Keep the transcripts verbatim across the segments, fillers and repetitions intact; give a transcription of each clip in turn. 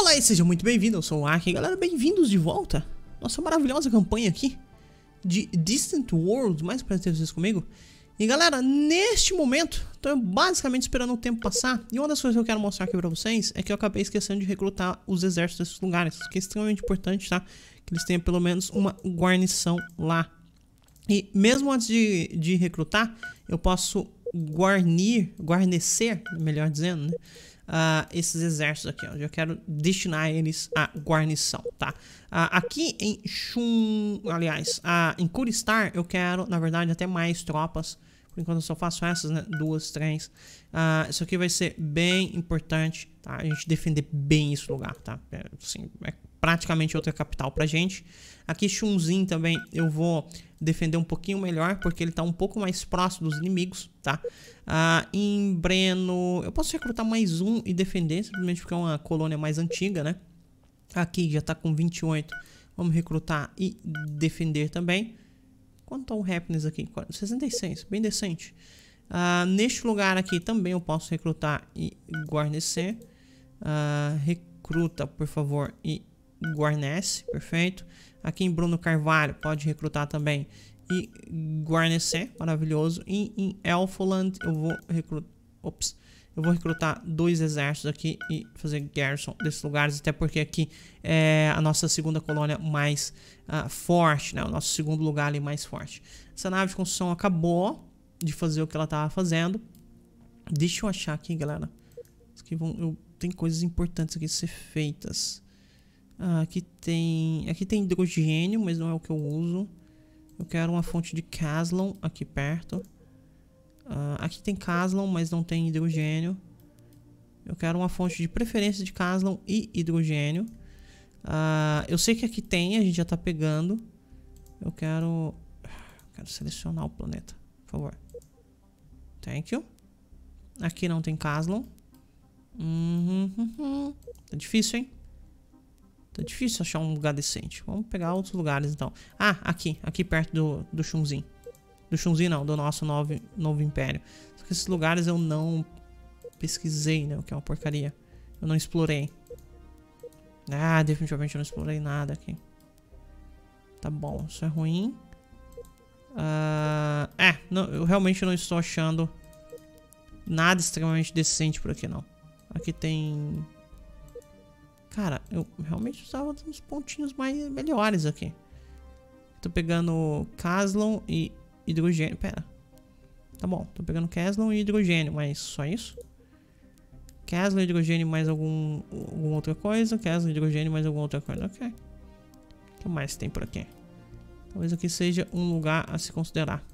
Olá e sejam muito bem-vindos, eu sou o Ark, galera, bem-vindos de volta. Nossa maravilhosa campanha aqui de Distant Worlds, mais prazer ter vocês comigo. E galera, neste momento, estou basicamente esperando o tempo passar. E uma das coisas que eu quero mostrar aqui pra vocês é que eu acabei esquecendo de recrutar os exércitos desses lugares, que é extremamente importante, tá? Que eles tenham pelo menos uma guarnição lá. E mesmo antes de, de recrutar, eu posso guarnir, guarnecer, melhor dizendo, né? Uh, esses exércitos aqui, ó, eu quero destinar eles à guarnição, tá? Uh, aqui em Xum, aliás, uh, em Curistar, eu quero, na verdade, até mais tropas. Por enquanto eu só faço essas, né? Duas, três. Uh, isso aqui vai ser bem importante, tá? A gente defender bem esse lugar, tá? É, assim, é praticamente outra capital pra gente. Aqui Xunzin também eu vou defender um pouquinho melhor, porque ele tá um pouco mais próximo dos inimigos, tá? Ah, em Breno eu posso recrutar mais um e defender, simplesmente porque é uma colônia mais antiga, né? Aqui já tá com vinte e oito. Vamos recrutar e defender também. Quanto tá o happiness aqui? sessenta e seis, bem decente. Ah, neste lugar aqui também eu posso recrutar e guarnecer. Ah, recruta, por favor, e guarnece, perfeito. Aqui em Bruno Carvalho pode recrutar também e guarnecer, maravilhoso. E em Elfoland eu vou recrutar, ops, eu vou recrutar dois exércitos aqui e fazer garrison desses lugares, até porque aqui é a nossa segunda colônia mais uh, forte, né? O nosso segundo lugar ali mais forte. Essa nave de construção acabou de fazer o que ela estava fazendo. Deixa eu achar aqui, galera. Aqui vão, eu, tem coisas importantes aqui a ser feitas. Aqui tem, aqui tem hidrogênio, mas não é o que eu uso. Eu quero uma fonte de Caslon aqui perto. Uh, aqui tem Caslon, mas não tem hidrogênio. Eu quero uma fonte de preferência de Caslon e hidrogênio. Uh, eu sei que aqui tem, a gente já tá pegando. Eu quero, quero selecionar o planeta, por favor. Thank you. Aqui não tem Caslon. Uhum, uhum. Tá difícil, hein? Tá difícil achar um lugar decente. Vamos pegar outros lugares então. Ah, aqui. Aqui perto do, do Xunzin. Do Xunzin não, do nosso novo, novo império. Só que esses lugares eu não pesquisei, né? O que é uma porcaria. Eu não explorei. Ah, definitivamente eu não explorei nada aqui. Tá bom, isso é ruim. Ah, é, não, eu realmente não estou achando nada extremamente decente por aqui não. Aqui tem... Cara, eu realmente precisava de uns pontinhos mais, melhores aqui. Tô pegando Caslon e hidrogênio. Pera. Tá bom, tô pegando Caslon e hidrogênio, mas só isso? Caslon, hidrogênio mais algum, alguma outra coisa. Caslon, hidrogênio mais alguma outra coisa. Ok. O que mais tem por aqui? Talvez aqui seja um lugar a se considerar.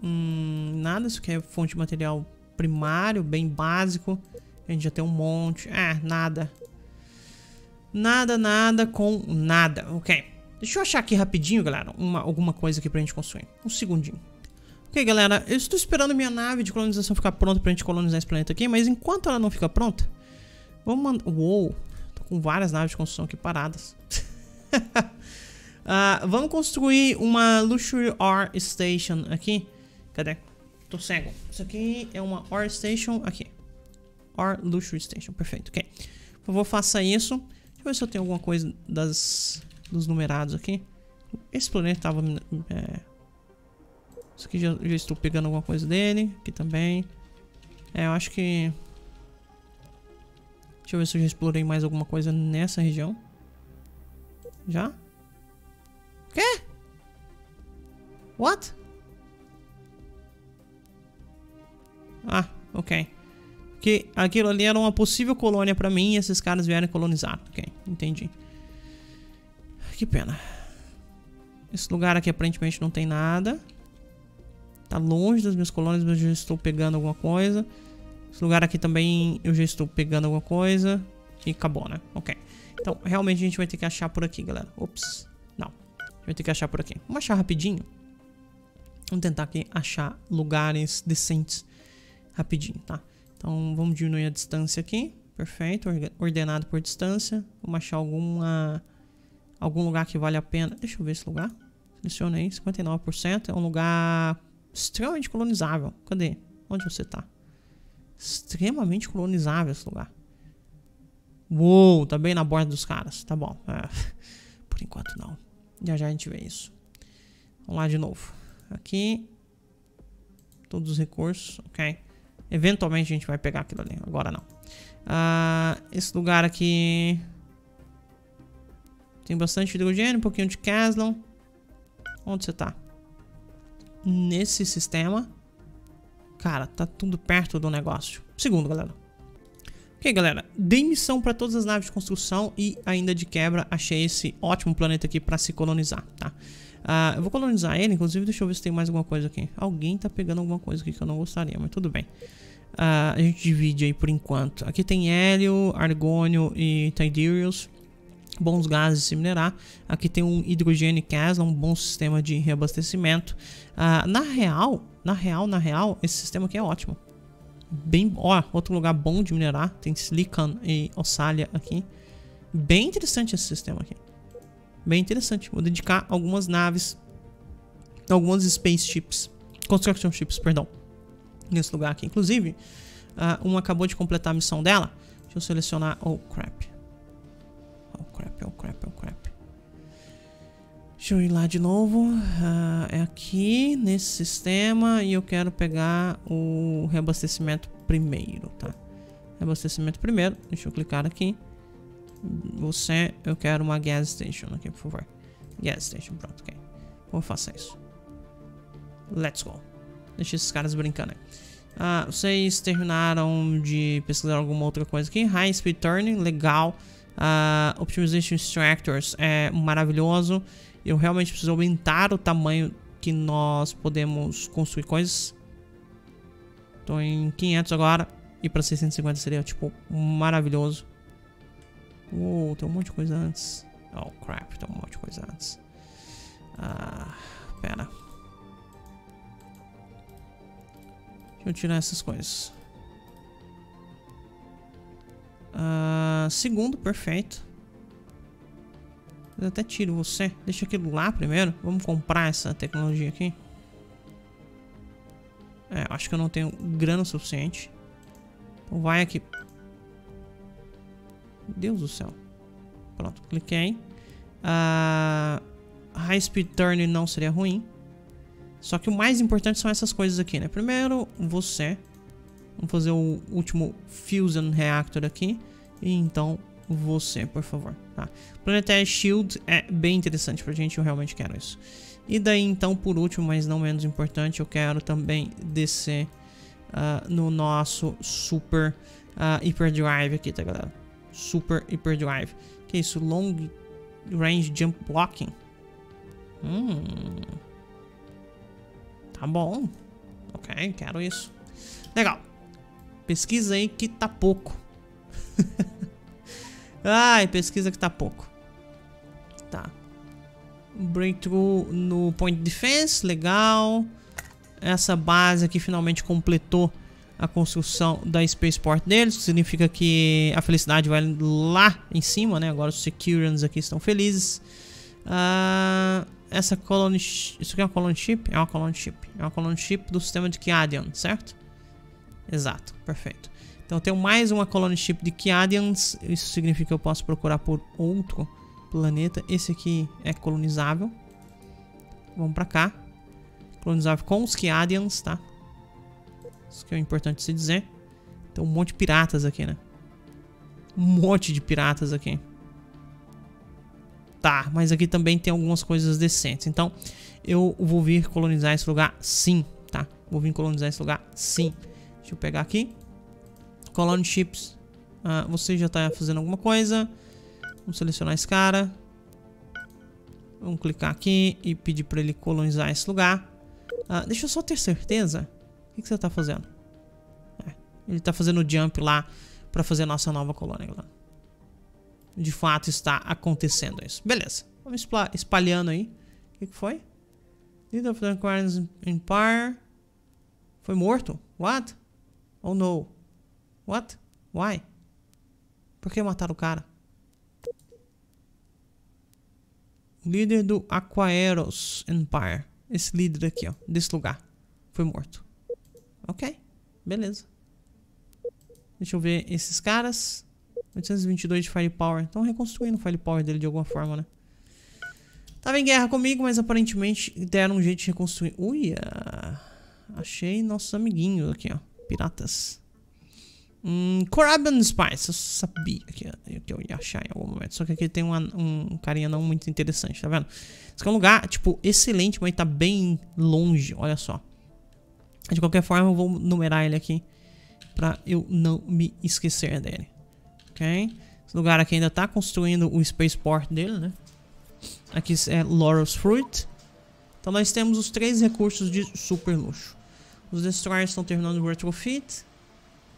Hum, nada, isso aqui é fonte de material primário, bem básico. A gente já tem um monte. Ah, nada. Nada, nada com nada. Ok. Deixa eu achar aqui rapidinho, galera. Uma, alguma coisa aqui pra gente construir. Um segundinho. Ok, galera. Eu estou esperando minha nave de colonização ficar pronta pra gente colonizar esse planeta aqui. Mas enquanto ela não fica pronta, vamos mandar... Uou. Tô com várias naves de construção aqui paradas. uh, vamos construir uma Luxury R Station aqui. Cadê? Tô cego. Isso aqui é uma R Station aqui. Or Luxury Station, perfeito, ok. Por favor, faça isso. Deixa eu ver se eu tenho alguma coisa das, dos numerados aqui. Esse planeta tava... É... Isso aqui já, já estou pegando alguma coisa dele. Aqui também. É, eu acho que... Deixa eu ver se eu já explorei mais alguma coisa nessa região. Já? O quê? What? Ah, ok. Porque aquilo ali era uma possível colônia pra mim e esses caras vieram colonizar. Ok, entendi. Que pena. Esse lugar aqui aparentemente não tem nada. Tá longe das minhas colônias, mas eu já estou pegando alguma coisa. Esse lugar aqui também eu já estou pegando alguma coisa. E acabou, né? Ok. Então, realmente a gente vai ter que achar por aqui, galera. Ops. Não. A gente vai ter que achar por aqui. Vamos achar rapidinho. Vamos tentar aqui achar lugares decentes rapidinho, tá? Então vamos diminuir a distância aqui, perfeito, ordenado por distância. Vamos achar alguma, algum lugar que vale a pena. Deixa eu ver esse lugar, selecionei, cinquenta e nove por cento, é um lugar extremamente colonizável. Cadê? Onde você tá? Extremamente colonizável esse lugar. Uou, tá bem na borda dos caras. Tá bom. É. Por enquanto não. Já já a gente vê isso. Vamos lá de novo. Aqui. Todos os recursos. Ok. Eventualmente a gente vai pegar aquilo ali. Agora não. Ah, esse lugar aqui... Tem bastante hidrogênio, um pouquinho de Caslon. Onde você tá? Nesse sistema. Cara, tá tudo perto do negócio. Segundo, galera. Ok, galera, dei missão para todas as naves de construção e ainda de quebra achei esse ótimo planeta aqui para se colonizar, tá? Uh, eu vou colonizar ele, inclusive deixa eu ver se tem mais alguma coisa aqui. Alguém tá pegando alguma coisa aqui que eu não gostaria, mas tudo bem. Uh, a gente divide aí por enquanto. Aqui tem hélio, argônio e tiderius, bons gases de se minerar. Aqui tem um hidrogênio Caslon, um bom sistema de reabastecimento. Uh, na real, na real, na real, esse sistema aqui é ótimo. Bem, ó, outro lugar bom de minerar. Tem silicon e ossália aqui. Bem interessante esse sistema aqui. Bem interessante. Vou dedicar algumas naves, algumas spaceships, construction ships, perdão, nesse lugar aqui. Inclusive, uh, uma acabou de completar a missão dela. Deixa eu selecionar. Oh, crap. Oh, crap, oh, crap, oh, crap. Deixa eu ir lá de novo, uh, é aqui, nesse sistema, e eu quero pegar o reabastecimento primeiro, tá? Reabastecimento primeiro, deixa eu clicar aqui. Você, eu quero uma gas station aqui, por favor. Gas station, pronto, ok. Vou fazer isso. Let's go. Deixa esses caras brincando aí. Uh, vocês terminaram de pesquisar alguma outra coisa aqui? High Speed Turning, legal. Uh, Optimization Extractors é maravilhoso. Eu realmente preciso aumentar o tamanho que nós podemos construir coisas. Tô em quinhentos agora. E pra seiscentos e cinquenta seria, tipo, maravilhoso. Uou, tem um monte de coisa antes. Oh, crap, tem um monte de coisa antes. Ah, pera. Deixa eu tirar essas coisas. Ah, segundo, perfeito. Eu até tiro você. Deixa aquilo lá primeiro. Vamos comprar essa tecnologia aqui. É, acho que eu não tenho grana suficiente. Então vai aqui. Deus do céu. Pronto, cliquei. Uh, high Speed Turn não seria ruim. Só que o mais importante são essas coisas aqui, né? Primeiro, você. Vamos fazer o último Fusion Reactor aqui. E então... Você, por favor, tá? Planetary Shield é bem interessante pra gente, eu realmente quero isso. E daí então, por último, mas não menos importante, eu quero também descer uh, no nosso Super uh, Hyperdrive aqui, tá, galera? Super Hyperdrive. Que é isso? Long Range Jump Blocking. Hum. Tá bom. Ok, quero isso. Legal. Pesquisa aí que tá pouco. Ai, pesquisa que tá pouco. Tá. Breakthrough no Point Defense, legal. Essa base aqui finalmente completou a construção da Spaceport deles, que significa que a felicidade vai lá em cima, né? Agora os Securians aqui estão felizes. Uh, essa colony... Isso aqui é uma colony ship? É uma colony ship. É uma colony ship do sistema de Kiadian, certo? Exato, perfeito. Então eu tenho mais uma colony ship de Kiadians. Isso significa que eu posso procurar por outro planeta. Esse aqui é colonizável. Vamos pra cá. Colonizável com os Kiadians, tá? Isso que é importante se dizer. Tem um monte de piratas aqui, né? Um monte de piratas aqui. Tá, mas aqui também tem algumas coisas decentes. Então eu vou vir colonizar esse lugar sim, tá? Vou vir colonizar esse lugar sim. Deixa eu pegar aqui. Colony Ships, ah, você já tá fazendo alguma coisa. Vamos selecionar esse cara. Vamos clicar aqui e pedir pra ele colonizar esse lugar. ah, Deixa eu só ter certeza. O que, que você tá fazendo? É, ele tá fazendo o jump lá pra fazer a nossa nova colônia, galera. De fato está acontecendo isso. Beleza, vamos espalhando aí. O que, que foi? Leader of the Aquarius Empire foi morto? What? Oh no. What? Why? Por que mataram o cara? Líder do Aquarius Empire. Esse líder aqui, ó. Desse lugar. Foi morto. Ok. Beleza. Deixa eu ver esses caras. oitocentos e vinte e dois de firepower. Estão reconstruindo o firepower dele de alguma forma, né? Tava em guerra comigo, mas aparentemente deram um jeito de reconstruir. Uia! Achei nossos amiguinhos aqui, ó. Piratas. Hum, Corabian Spice. Eu sabia que eu ia achar em algum momento. Só que aqui tem um, um carinha não muito interessante, tá vendo? Esse aqui é um lugar, tipo, excelente, mas tá bem longe, olha só. De qualquer forma, eu vou numerar ele aqui pra eu não me esquecer dele. Ok? Esse lugar aqui ainda tá construindo o spaceport dele, né? Aqui é Laurel's Fruit. Então nós temos os três recursos de super luxo. Os destroyers estão terminando o retrofit.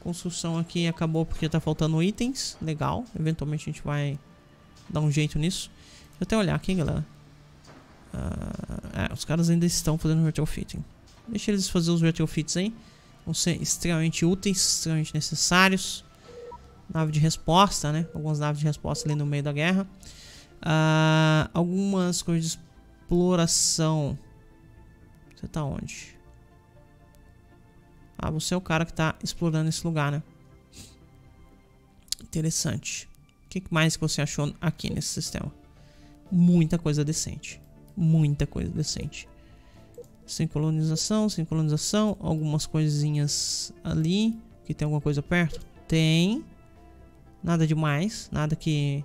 Construção aqui acabou porque tá faltando itens. Legal, eventualmente a gente vai dar um jeito nisso. Deixa eu até olhar aqui, galera. Ah, é, os caras ainda estão fazendo retrofitting. Deixa eles fazer os retrofits aí. Vão ser extremamente úteis, extremamente necessários. Nave de resposta, né? Algumas naves de resposta ali no meio da guerra. Uh, algumas coisas de exploração. Você tá onde? Ah, você é o cara que tá explorando esse lugar, né? Interessante. O que mais que você achou aqui nesse sistema? Muita coisa decente. Muita coisa decente. Sem colonização, sem colonização. Algumas coisinhas ali. Aqui tem alguma coisa perto? Tem. Nada demais. Nada que...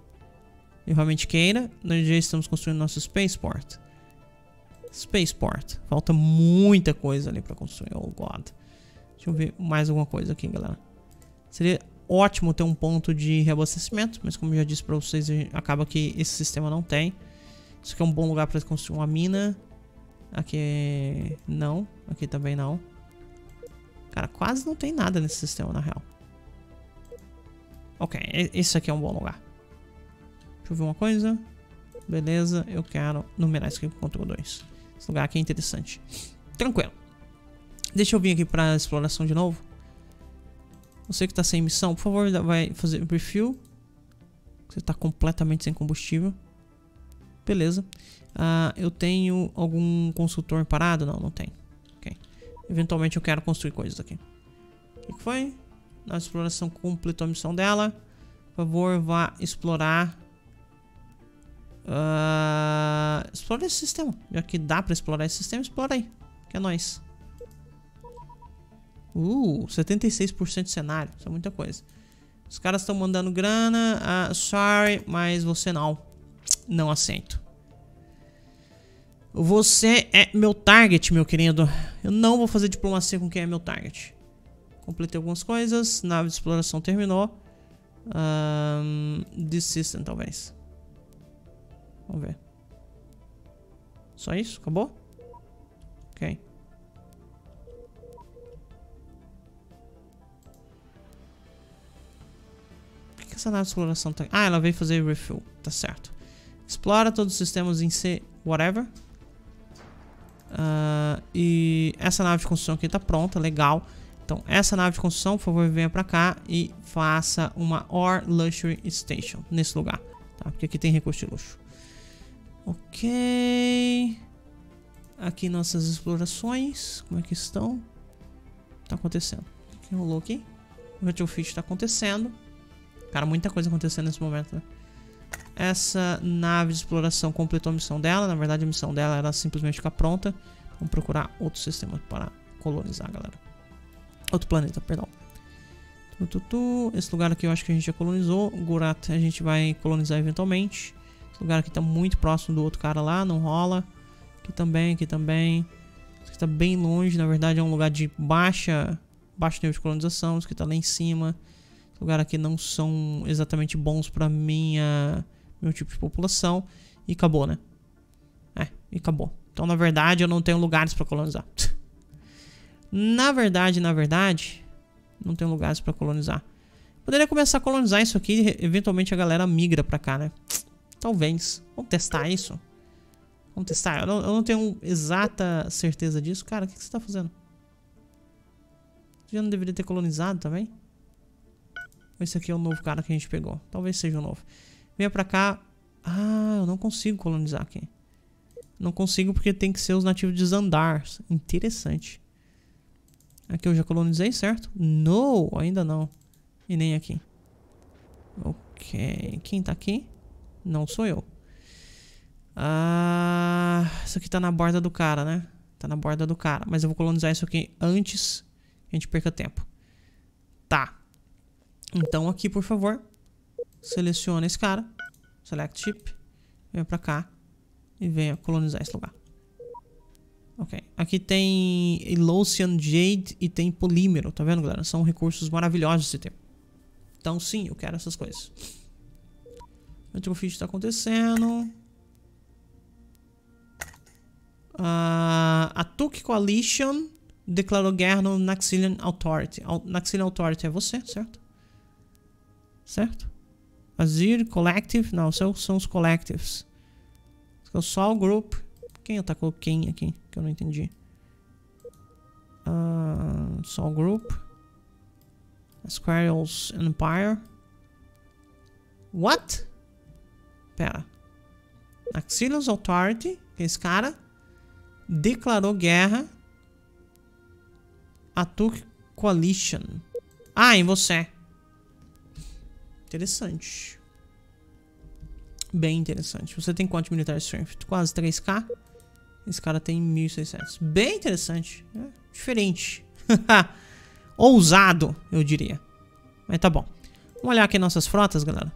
eu realmente queira. Nós já estamos construindo nosso spaceport. Spaceport. Falta muita coisa ali pra construir. Oh, God. Deixa eu ver mais alguma coisa aqui, galera. Seria ótimo ter um ponto de reabastecimento, mas como eu já disse pra vocês, acaba que esse sistema não tem. Isso aqui é um bom lugar pra construir uma mina. Aqui não. Aqui também não. Cara, quase não tem nada nesse sistema, na real. Ok, esse aqui é um bom lugar. Deixa eu ver uma coisa. Beleza, eu quero numerar isso aqui com control dois. Esse lugar aqui é interessante. Tranquilo. Deixa eu vir aqui pra exploração de novo. Você que tá sem missão, por favor, vai fazer o refuel. Você tá completamente sem combustível. Beleza. uh, Eu tenho algum consultor parado? Não, não tem. Ok. Eventualmente eu quero construir coisas aqui. O que foi? A exploração completou a missão dela. Por favor, vá explorar. Uh, explora esse sistema. Já que dá pra explorar esse sistema, explora aí. Que é nóis. Uh, setenta e seis por cento de cenário. Isso é muita coisa. Os caras estão mandando grana. uh, Sorry, mas você não. Não aceito. Você é meu target, meu querido. Eu não vou fazer diplomacia com quem é meu target. Completei algumas coisas. Nave de exploração terminou. um, This system, talvez. Vamos ver. Só isso? Acabou? Ok. Por que essa nave de exploração tá... ah, ela veio fazer refill. Tá certo. Explora todos os sistemas em C... whatever. Uh, e essa nave de construção aqui tá pronta. Legal. Então, essa nave de construção, por favor, venha pra cá e faça uma Or Luxury Station nesse lugar. Tá? Porque aqui tem recurso de luxo. Ok. Aqui nossas explorações. Como é que estão? Tá acontecendo. O que rolou aqui? O retrofit tá acontecendo. Cara, muita coisa acontecendo nesse momento, né? Essa nave de exploração completou a missão dela. Na verdade, a missão dela era simplesmente ficar pronta. Vamos procurar outro sistema para colonizar, galera. Outro planeta, perdão. Tututu. Esse lugar aqui eu acho que a gente já colonizou. Gurat a gente vai colonizar eventualmente. Esse lugar aqui tá muito próximo do outro cara lá, não rola. Aqui também, aqui também. Isso aqui tá bem longe, na verdade é um lugar de baixa, baixo nível de colonização. Isso aqui tá lá em cima. Esse lugar aqui não são exatamente bons pra minha, meu tipo de população. E acabou, né? É, e acabou. Então, na verdade, eu não tenho lugares pra colonizar. na verdade, na verdade, não tenho lugares pra colonizar. Poderia começar a colonizar isso aqui e eventualmente a galera migra pra cá, né? Talvez. Vamos testar isso? Vamos testar. Eu não, eu não tenho exata certeza disso. Cara, o que, que você tá fazendo? Já não deveria ter colonizado também? Esse aqui é o novo cara que a gente pegou. Talvez seja o novo. Venha pra cá. Ah, eu não consigo colonizar aqui. Não consigo porque tem que ser os nativos de Zandar. Interessante. Aqui eu já colonizei, certo? Não, ainda não. E nem aqui. Ok. Quem tá aqui? Não sou eu. Ah, isso aqui tá na borda do cara, né? Tá na borda do cara. Mas eu vou colonizar isso aqui antes que a gente perca tempo. Tá. Então aqui, por favor, seleciona esse cara. Select Ship. Venha pra cá. E venha colonizar esse lugar. Ok. Aqui tem Elocian Jade e tem polímero. Tá vendo, galera? São recursos maravilhosos de se ter. Então, sim, eu quero essas coisas. O Trofite tá acontecendo. Uh, a T U C Coalition declarou guerra no Naxilian Authority. Al Naxilian Authority é você, certo? Certo? Azir, Collective. Não, são os Collectives. Só o grupo. Quem atacou quem aqui? Que eu não entendi. Uh, só o grupo. Aquarius Empire. What? Pera. Naxilian Authority, que é esse cara, declarou guerra a T U C Coalition. Ah, em você. Interessante. Bem interessante. Você tem quanto de military strength? Quase três mil. Esse cara tem mil e seiscentos. Bem interessante. É diferente. Ousado, eu diria. Mas tá bom. Vamos olhar aqui nossas frotas, galera.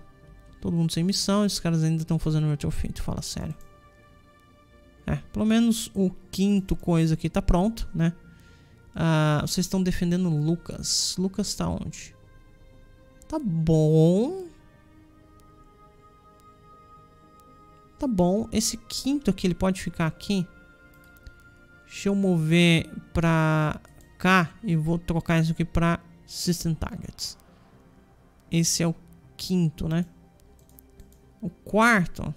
Todo mundo sem missão. Esses caras ainda estão fazendo retrofit. Fala sério. É, pelo menos o quinto coisa aqui tá pronto, né? Uh, vocês estão defendendo o Lucas. Lucas tá onde? Tá bom. Tá bom. Esse quinto aqui, ele pode ficar aqui. Deixa eu mover pra... e vou trocar isso aqui para System Targets. Esse é o quinto, né? O quarto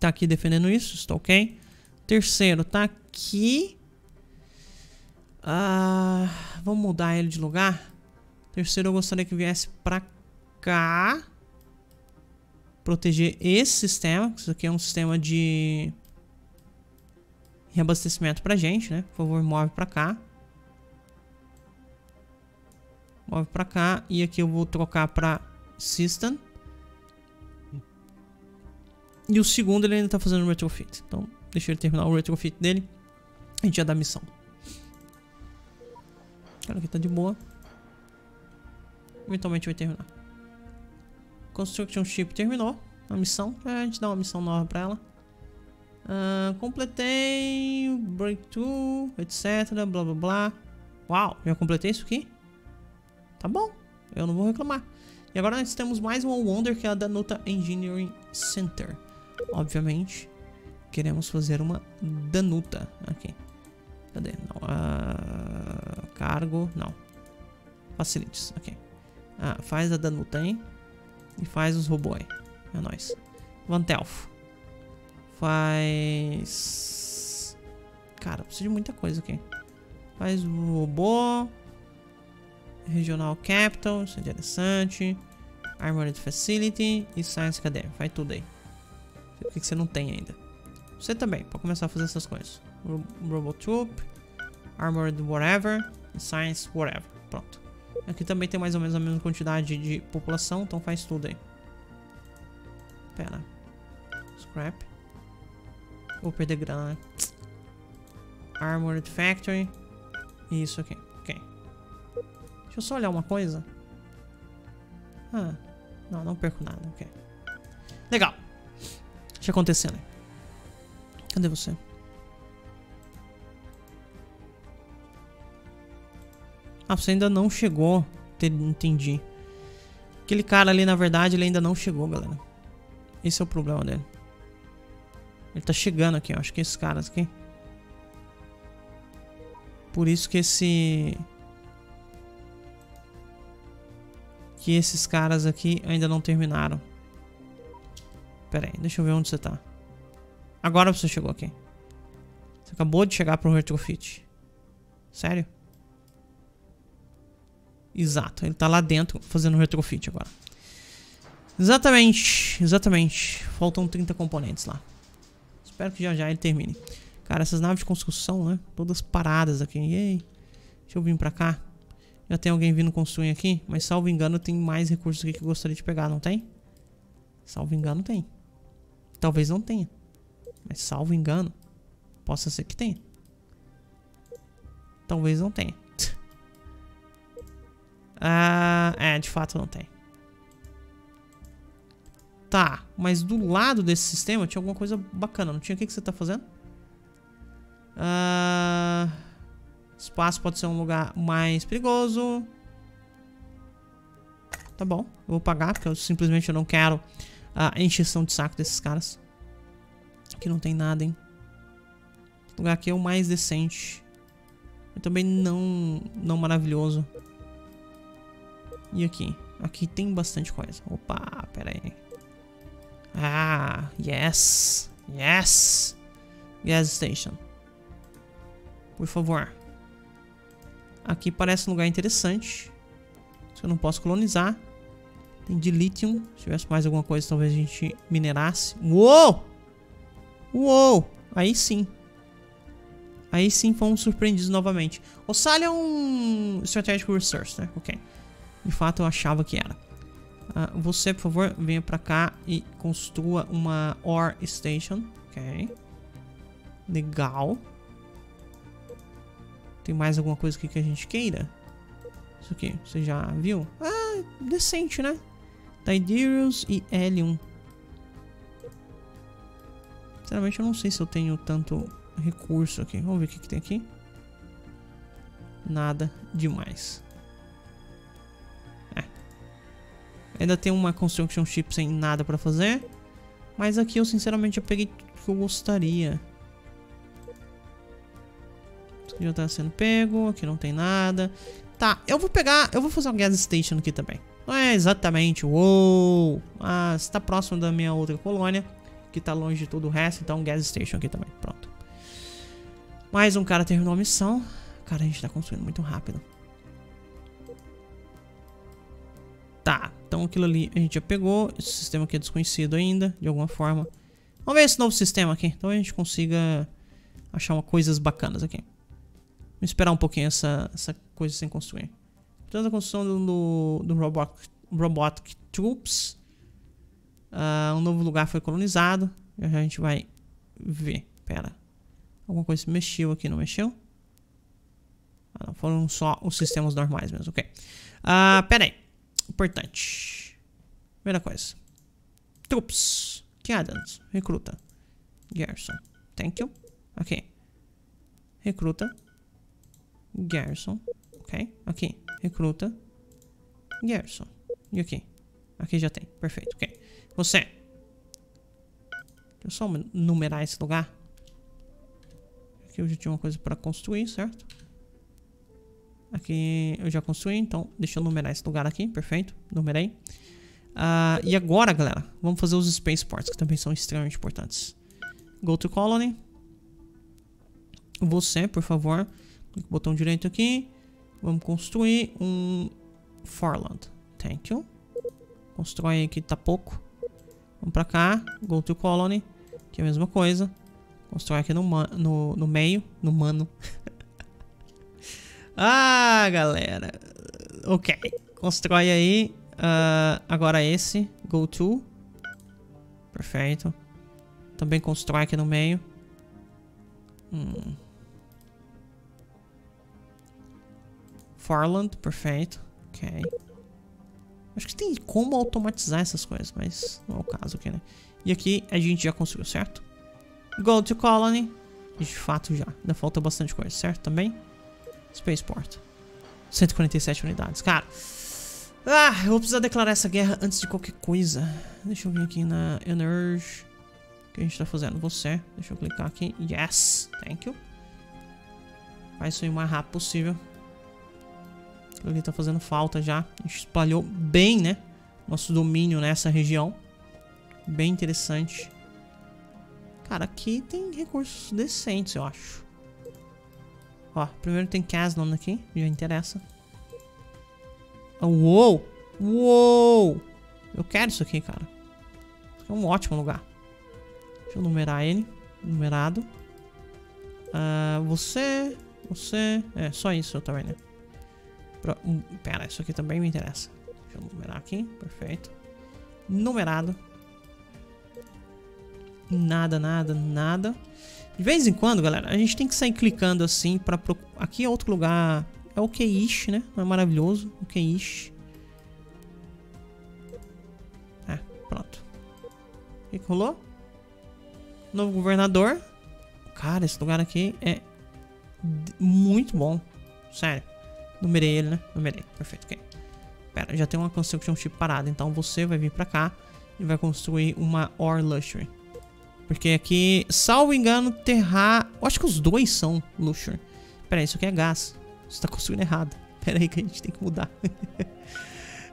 tá aqui defendendo isso, está ok. O terceiro tá aqui. Ah, vamos mudar ele de lugar. O terceiro eu gostaria que viesse para cá. Proteger esse sistema. Isso aqui é um sistema de... reabastecimento pra gente, né? Por favor, move pra cá. Move pra cá. E aqui eu vou trocar pra System. E o segundo ele ainda tá fazendo retrofit. Então, deixa ele terminar o retrofit dele. A gente já dá missão. O cara aqui tá de boa. Eventualmente vai terminar. Construction Ship terminou a missão. A gente dá uma missão nova pra ela. Uh, completei breakthrough, etc, blá blá blá. Uau, já completei isso aqui? Tá bom, eu não vou reclamar. E agora nós temos mais uma Wonder, que é a Danuta Engineering Center. Obviamente, queremos fazer uma Danuta aqui. Cadê? Não, uh, cargo, não. Facilities, ok. Ah, faz a Danuta aí. E faz os robôs aí. É nóis. Vantelfo. Faz... Cara, preciso de muita coisa aqui. Faz robô. Regional Capital. Isso é interessante. Armored Facility. E Science Academy. Faz tudo aí. O que você não tem ainda. Você também. Pra começar a fazer essas coisas. Robot Troop. Armored Whatever. E Science Whatever. Pronto. Aqui também tem mais ou menos a mesma quantidade de população. Então faz tudo aí. Pera. Scrap. Vou perder grana. Armored Factory. Isso aqui. Ok. Deixa eu só olhar uma coisa. Ah. Não, não perco nada. Ok. Legal. Deixa acontecendo. Cadê você? Ah, você ainda não chegou. Entendi. Aquele cara ali, na verdade, ele ainda não chegou, galera. Esse é o problema dele. Ele tá chegando aqui, ó. Acho que esses caras aqui. Por isso que esse... Que esses caras aqui ainda não terminaram. Pera aí, deixa eu ver onde você tá. Agora você chegou aqui. Você acabou de chegar pro retrofit. Sério? Exato, ele tá lá dentro fazendo retrofit agora. Exatamente, exatamente. Faltam trinta componentes lá. Espero que já já ele termine. Cara, essas naves de construção, né? Todas paradas aqui. Ei, deixa eu vir pra cá. Já tem alguém vindo construir aqui, mas salvo engano tem mais recursos aqui que eu gostaria de pegar, não tem? Salvo engano tem. Talvez não tenha, mas salvo engano possa ser que tenha. Talvez não tenha. Ah, é, de fato não tem. Tá, mas do lado desse sistema tinha alguma coisa bacana, não tinha? O que, que você tá fazendo? Ah, espaço pode ser um lugar mais perigoso. Tá bom, eu vou pagar, porque eu simplesmente eu não quero a encheção de saco desses caras. Aqui não tem nada, hein? O lugar aqui é o mais decente. Eu também não, não maravilhoso. E aqui? Aqui tem bastante coisa. Opa, pera aí. Ah, yes. Yes. Gas Station. Por favor. Aqui parece um lugar interessante. Isso eu não posso colonizar. Tem de lítio. Se tivesse mais alguma coisa, talvez a gente minerasse. Uou! Uou! Aí sim. Aí sim fomos surpreendidos novamente. O Sal é um Strategic Resource, né? Ok. De fato eu achava que era. uh, Você, por favor, venha pra cá e construa uma Ore Station. Ok. Legal. Tem mais alguma coisa aqui que a gente queira? Isso aqui, você já viu? Ah, decente, né? Tiderius e Helium. Sinceramente eu não sei se eu tenho tanto recurso aqui. Vamos ver o que, que tem aqui. Nada demais. Ainda tem uma Construction Ship sem nada pra fazer. Mas aqui eu sinceramente já peguei tudo que eu gostaria. Isso aqui já tá sendo pego. Aqui não tem nada. Tá, eu vou pegar... Eu vou fazer um Gas Station aqui também. Não é exatamente... Uou! Ah, está próximo da minha outra colônia. Que tá longe de todo o resto. Então um Gas Station aqui também. Pronto. Mais um cara terminou a missão. Cara, a gente tá construindo muito rápido. Tá, então aquilo ali a gente já pegou. Esse sistema aqui é desconhecido ainda, de alguma forma. Vamos ver esse novo sistema aqui. Então a gente consiga achar uma, coisas bacanas aqui. Vamos esperar um pouquinho essa, essa coisa sem construir. Toda a construção do, do robot, Robotic Troops. Uh, um novo lugar foi colonizado. Já a gente vai ver. Pera. Alguma coisa se mexeu aqui, não mexeu? Ah, não, foram só os sistemas normais mesmo, ok. Uh, pera aí. Importante. Primeira coisa. Troops. Kiadians. Recruta. Garrison. Thank you. Ok. Recruta. Garrison. Ok. Aqui. Recruta. Garrison. E aqui? Aqui já tem. Perfeito. Ok. Você. Deixa eu só numerar esse lugar. Aqui eu já tinha uma coisa pra construir, certo? Aqui eu já construí, então deixa eu numerar esse lugar aqui, perfeito, numerei. uh, E agora, galera, vamos fazer os Spaceports, que também são extremamente importantes. Go to Colony. Você, por favor, clica o botão direito aqui. Vamos construir um Farland, thank you. Constrói aqui, tá pouco. Vamos pra cá, Go to Colony. Que é a mesma coisa. Constrói aqui no, no, no meio, no mano. Ah, galera. Ok. Constrói aí. Uh, agora esse. Go to. Perfeito. Também constrói aqui no meio. Hum. Farland. Perfeito. Ok. Acho que tem como automatizar essas coisas, mas não é o caso aqui, né? E aqui a gente já construiu, certo? Go to Colony. De fato já. Ainda falta bastante coisa, certo? Também. Spaceport. cento e quarenta e sete unidades. Cara. Ah, eu vou precisar declarar essa guerra antes de qualquer coisa. Deixa eu vir aqui na Energy. O que a gente tá fazendo? Você. Deixa eu clicar aqui. Yes. Thank you. Faz isso aí o mais rápido possível. Ele tá fazendo falta já. A gente espalhou bem, né? Nosso domínio nessa região. Bem interessante. Cara, aqui tem recursos decentes, eu acho. Ó, primeiro tem Caslon aqui, já interessa. Oh, uou! Uou! Eu quero isso aqui, cara. É um ótimo lugar. Deixa eu numerar ele. Numerado. Uh, você. Você. É, só isso também, né? Pro... Pera, isso aqui também me interessa. Deixa eu numerar aqui, perfeito. Numerado. Nada, nada, nada. De vez em quando, galera, a gente tem que sair clicando assim pra... Pro... Aqui é outro lugar... É o Keishi, né? Não é maravilhoso? O Keishi. Ah, pronto. O que que rolou? Novo governador. Cara, esse lugar aqui é muito bom. Sério. Numerei ele, né? Numerei. Perfeito, ok. Pera, já tem uma construction tipo parada. Então você vai vir pra cá e vai construir uma Ore Luxury. Porque aqui, salvo engano, terra... Eu acho que os dois são Luxury. Pera aí, isso aqui é gás. Você tá construindo errado. Pera aí que a gente tem que mudar.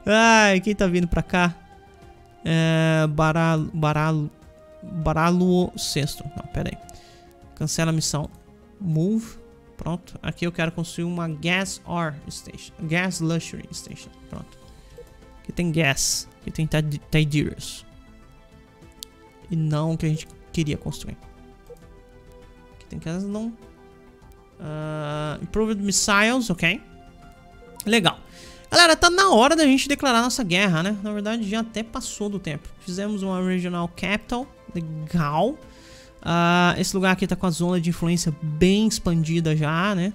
Ai, quem tá vindo pra cá? É, baralo, baralo... Baralo sexto. Não, pera aí. Cancela a missão. Move. Pronto. Aqui eu quero construir uma Gas R Station. Gas Luxury Station. Pronto. Aqui tem gas. Aqui tem Tidyrus. E não o que a gente queria construir. Aqui tem Caslon. Uh, Improved Missiles, ok. Legal. Galera, tá na hora da gente declarar nossa guerra, né? Na verdade, já até passou do tempo. Fizemos uma Regional Capital. Legal. Uh, esse lugar aqui tá com a zona de influência bem expandida já, né?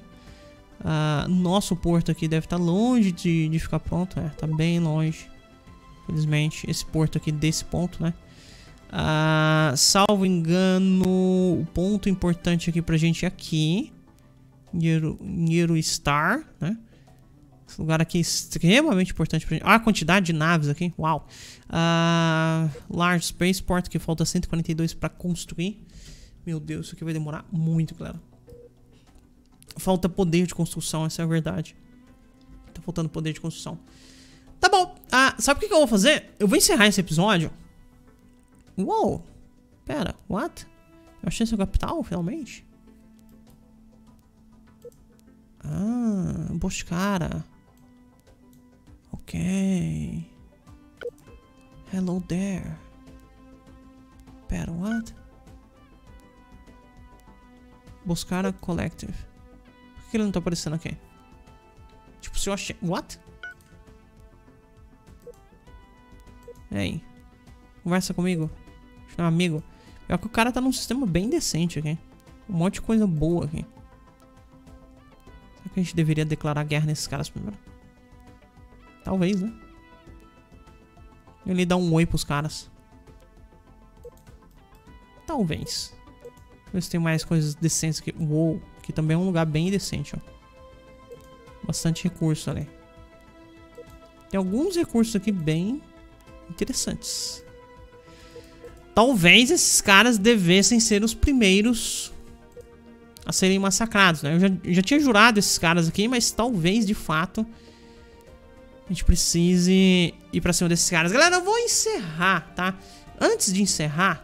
Uh, nosso porto aqui deve estar tá longe de, de ficar pronto. É, tá bem longe. Infelizmente, esse porto aqui desse ponto, né? Uh, salvo engano, o ponto importante aqui pra gente é aqui. Nero, Nero Star, né? Esse lugar aqui é extremamente importante pra gente. Olha a quantidade de naves aqui, uau. uh, Large Spaceport, que falta cento e quarenta e dois pra construir. Meu Deus, isso aqui vai demorar muito, galera. Falta poder de construção, essa é a verdade. Tá faltando poder de construção. Tá bom, uh, sabe o que, que eu vou fazer? Eu vou encerrar esse episódio. Uou, pera, what? Eu achei essa capital, finalmente. Ah, Boscara. Ok. Hello there. Pera, what? Boscara Collective. Por que ele não tá aparecendo aqui? Tipo, se eu achei... What? Ei, conversa comigo. Deixa eu ver um amigo. Pior que o cara tá num sistema bem decente aqui. Um monte de coisa boa aqui. Que a gente deveria declarar guerra nesses caras primeiro. Talvez, né? Ele dá um oi pros caras. Talvez. Ver se tem mais coisas decentes aqui. Uou, que também é um lugar bem decente, ó. Bastante recurso ali. Tem alguns recursos aqui bem interessantes. Talvez esses caras devessem ser os primeiros a serem massacrados, né? Eu já, eu já tinha jurado esses caras aqui, mas talvez, de fato, a gente precise ir pra cima desses caras. Galera, eu vou encerrar, tá? Antes de encerrar...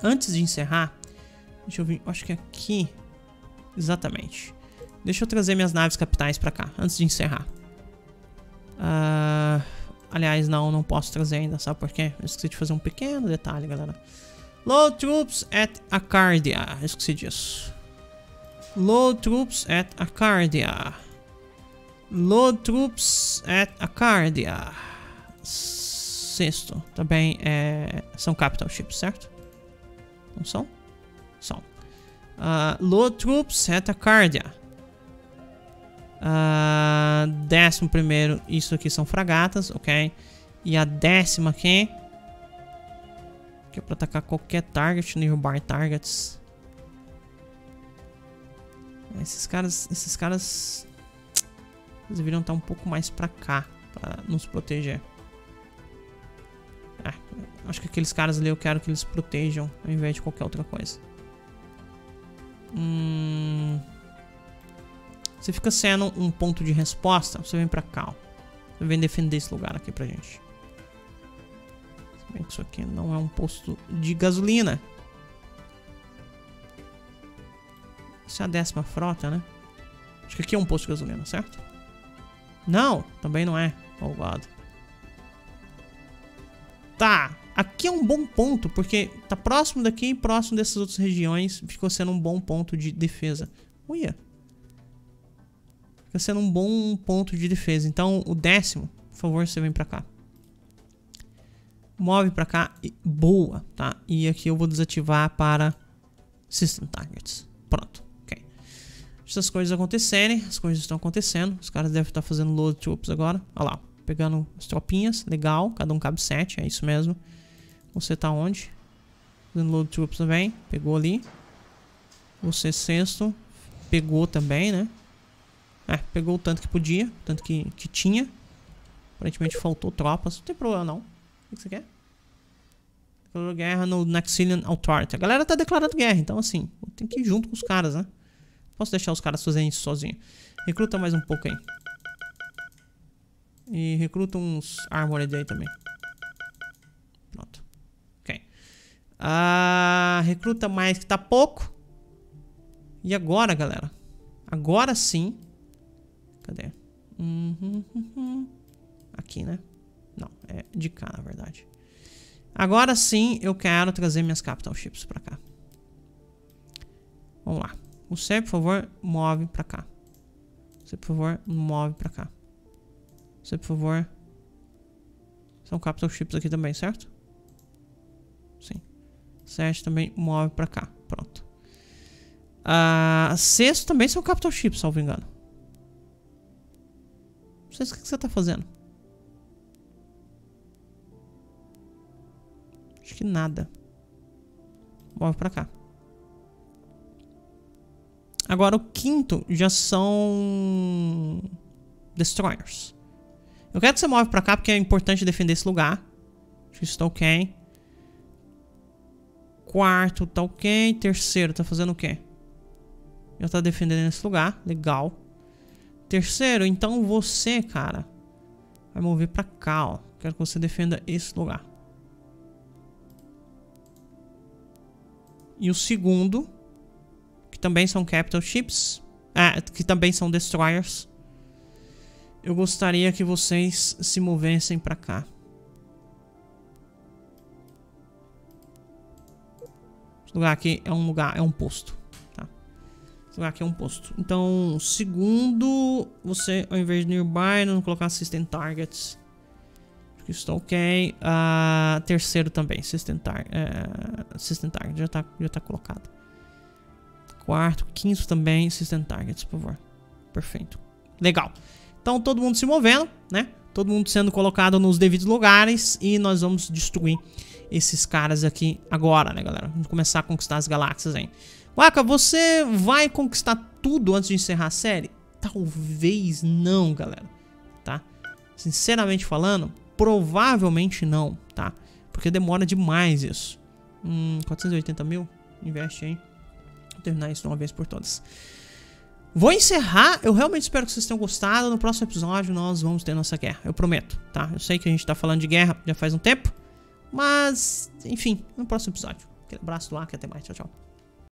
Antes de encerrar... Deixa eu vir... Acho que aqui... Exatamente. Deixa eu trazer minhas naves capitais pra cá, antes de encerrar. Uh, aliás, não, não posso trazer ainda, sabe por quê? Eu esqueci de fazer um pequeno detalhe, galera. Load troops at Acardia. Esqueci disso. Load troops at Acardia. Load troops at Acardia. Sexto. Também é... são capital ships, certo? Não são? São. Uh, load troops at Acardia. Uh, décimo primeiro. Isso aqui são fragatas, ok? E a décima aqui... que é pra atacar qualquer target, derrubar targets. Esses caras, esses caras eles deveriam estar um pouco mais pra cá, pra nos proteger. É, acho que aqueles caras ali eu quero que eles protejam ao invés de qualquer outra coisa. Hum, você fica sendo um ponto de resposta, você vem pra cá, ó. Você vem defender esse lugar aqui pra gente. Isso aqui não é um posto de gasolina. Isso é a décima frota, né? Acho que aqui é um posto de gasolina, certo? Não, também não é. Oh, God. Tá, aqui é um bom ponto, porque tá próximo daqui e próximo dessas outras regiões. Ficou sendo um bom ponto de defesa. Uia. fica sendo um bom ponto de defesa. Então o décimo, por favor, você vem pra cá. Move pra cá e boa, tá? E aqui eu vou desativar para System Targets. Pronto, ok. Deixa as coisas acontecerem. As coisas estão acontecendo. Os caras devem estar fazendo load troops agora. Olha lá, pegando as tropinhas. Legal, cada um cabe sete, é isso mesmo. Você tá onde? Fazendo load troops também, pegou ali. Você sexto, pegou também, né? É, pegou o tanto que podia, tanto que, que tinha. Aparentemente faltou tropas, não tem problema não. O que você quer? Declarou guerra no Naxilian Authority. A galera tá declarando guerra, então assim, tem que ir junto com os caras, né? Posso deixar os caras fazerem isso sozinho. Recruta mais um pouco aí. E recruta uns Armored aí também. Pronto. Ok. Ah, recruta mais que tá pouco. E agora, galera? Agora sim. Cadê? Uhum, uhum. Aqui, né? Não, é de cá, na verdade. Agora sim eu quero trazer minhas Capital Ships pra cá. Vamos lá. Você, por favor, move pra cá. Você, por favor, move pra cá. Você, por favor. São Capital Ships aqui também, certo? Sim. Sete também move pra cá. Pronto. Ah, sexto também são Capital Ships, salvo engano. Sexto, o que você tá fazendo? Acho que nada. Move pra cá. Agora o quinto já são Destroyers. Eu quero que você move pra cá porque é importante defender esse lugar. Acho que isso tá ok. Quarto tá ok. Terceiro tá fazendo o quê? Já tá defendendo esse lugar. Legal. Terceiro, então você, cara, vai mover pra cá, ó. Quero que você defenda esse lugar. E o segundo, que também são Capital Ships, ah, que também são Destroyers. Eu gostaria que vocês se movessem pra cá. Esse lugar aqui é um lugar, é um posto, tá? Esse lugar aqui é um posto. Então, segundo, você ao invés de nearby, não colocar System Targets. Acho que isso tá ok. Uh, terceiro também, System Target. Uh, System Target já tá, já tá colocado. Quarto, quinto também, System Targets, por favor. Perfeito. Legal. Então todo mundo se movendo, né? Todo mundo sendo colocado nos devidos lugares. E nós vamos destruir esses caras aqui agora, né, galera? Vamos começar a conquistar as galáxias aí. Waka, você vai conquistar tudo antes de encerrar a série? Talvez não, galera. Tá? Sinceramente falando, provavelmente não, tá? Porque demora demais isso. Hum, quatrocentos e oitenta mil? Investe aí. Vou terminar isso de uma vez por todas. Vou encerrar. Eu realmente espero que vocês tenham gostado. No próximo episódio nós vamos ter nossa guerra. Eu prometo, tá? Eu sei que a gente tá falando de guerra já faz um tempo. Mas, enfim, no próximo episódio. Aquele abraço do Ark, até mais. Tchau, tchau.